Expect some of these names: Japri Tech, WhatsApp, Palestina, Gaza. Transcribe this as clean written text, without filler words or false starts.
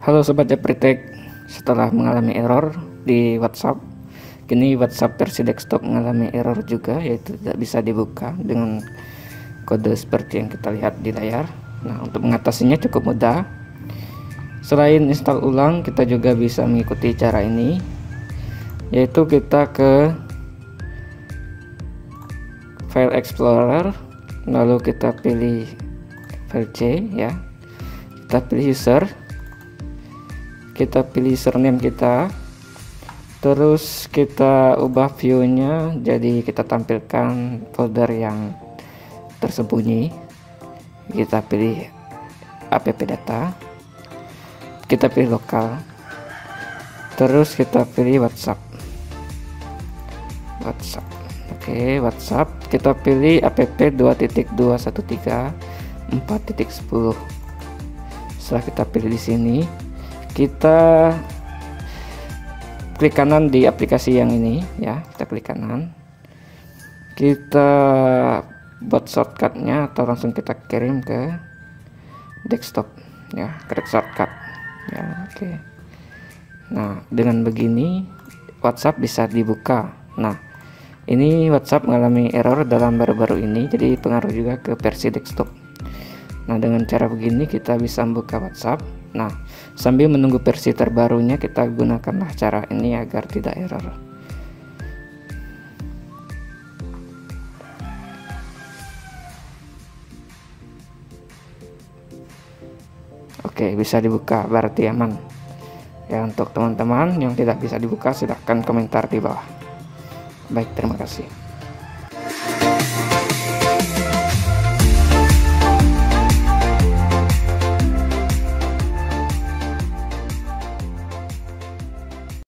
Halo Sobat Japri Tech, setelah mengalami error di WhatsApp, kini WhatsApp versi desktop mengalami error juga, yaitu tidak bisa dibuka dengan kode seperti yang kita lihat di layar. Nah, untuk mengatasinya cukup mudah. Selain install ulang, kita juga bisa mengikuti cara ini, yaitu kita ke File Explorer, lalu kita pilih file C ya. Kita pilih user, kita pilih username kita, terus kita ubah view-nya, jadi kita tampilkan folder yang tersembunyi. Kita pilih app data, kita pilih lokal, terus kita pilih WhatsApp. Oke, WhatsApp, kita pilih app 2.213 4.10. Setelah kita pilih di sini, kita klik kanan di aplikasi yang ini ya, kita klik kanan, kita buat shortcutnya atau langsung kita kirim ke desktop ya, create shortcut ya. Oke. Nah, dengan begini WhatsApp bisa dibuka. Nah, ini WhatsApp mengalami error dalam baru-baru ini, jadi pengaruh juga ke versi desktop. Nah, dengan cara begini kita bisa membuka WhatsApp. Nah, sambil menunggu versi terbarunya, kita gunakanlah cara ini agar tidak error. Oke, bisa dibuka, berarti aman. Ya, untuk teman-teman yang tidak bisa dibuka, silahkan komentar di bawah. Baik, terima kasih.